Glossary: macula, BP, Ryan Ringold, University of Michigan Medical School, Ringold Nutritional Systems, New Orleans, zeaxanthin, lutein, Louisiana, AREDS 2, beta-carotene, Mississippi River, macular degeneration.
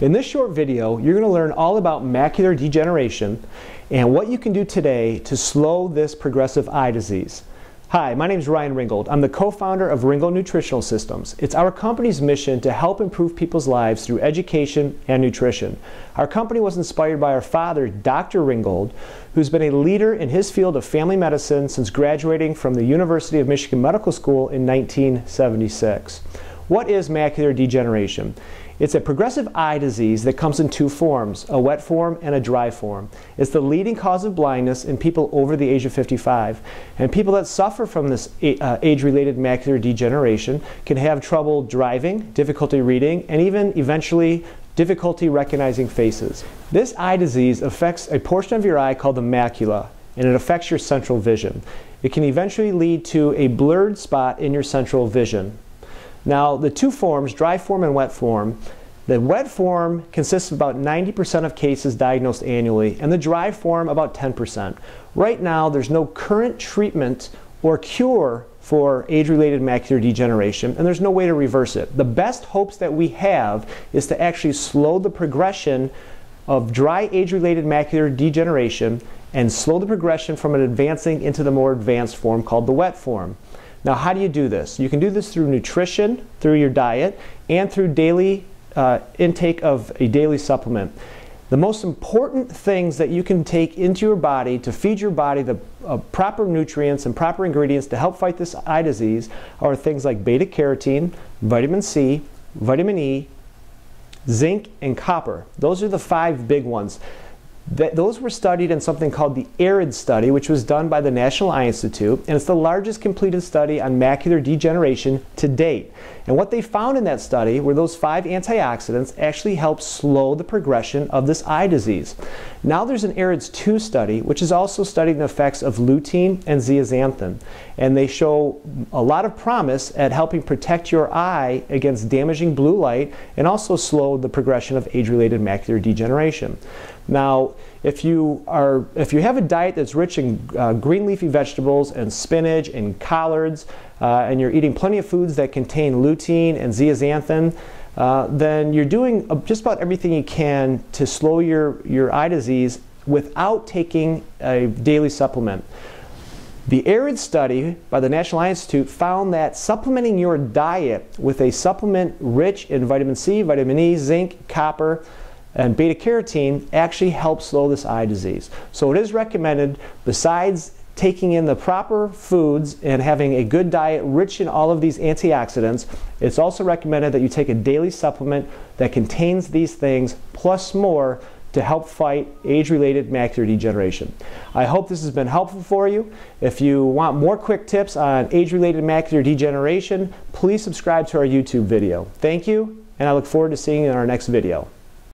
In this short video, you're going to learn all about macular degeneration and what you can do today to slow this progressive eye disease. Hi, my name is Ryan Ringold. I'm the co-founder of Ringold Nutritional Systems. It's our company's mission to help improve people's lives through education and nutrition. Our company was inspired by our father, Dr. Ringold, who's been a leader in his field of family medicine since graduating from the University of Michigan Medical School in 1976. What is macular degeneration? It's a progressive eye disease that comes in two forms, a wet form and a dry form. It's the leading cause of blindness in people over the age of 55. And people that suffer from this age-related macular degeneration can have trouble driving, difficulty reading, and even eventually difficulty recognizing faces. This eye disease affects a portion of your eye called the macula, and it affects your central vision. It can eventually lead to a blurred spot in your central vision. Now, the two forms, dry form and wet form, the wet form consists of about 90% of cases diagnosed annually, and the dry form about 10%. Right now, there's no current treatment or cure for age-related macular degeneration, and there's no way to reverse it. The best hopes that we have is to actually slow the progression of dry age-related macular degeneration and slow the progression from it advancing into the more advanced form called the wet form. Now, how do you do this? You can do this through nutrition, through your diet, and through daily intake of a daily supplement. The most important things that you can take into your body to feed your body the proper nutrients and proper ingredients to help fight this eye disease are things like beta-carotene, vitamin C, vitamin E, zinc, and copper. Those are the five big ones. Those were studied in something called the AREDS study, which was done by the National Eye Institute, and it's the largest completed study on macular degeneration to date. And what they found in that study were those five antioxidants actually help slow the progression of this eye disease. Now there's an AREDS 2 study, which is also studying the effects of lutein and zeaxanthin, and they show a lot of promise at helping protect your eye against damaging blue light and also slow the progression of age-related macular degeneration. Now, if you have a diet that's rich in green leafy vegetables and spinach and collards, and you're eating plenty of foods that contain lutein and zeaxanthin, then you're doing just about everything you can to slow your eye disease without taking a daily supplement. The AREDS study by the National Eye Institute found that supplementing your diet with a supplement rich in vitamin C, vitamin E, zinc, copper, and beta-carotene actually helps slow this eye disease. So it is recommended, besides taking in the proper foods and having a good diet rich in all of these antioxidants, it's also recommended that you take a daily supplement that contains these things plus more to help fight age-related macular degeneration. I hope this has been helpful for you. If you want more quick tips on age-related macular degeneration, please subscribe to our YouTube video. Thank you, and I look forward to seeing you in our next video.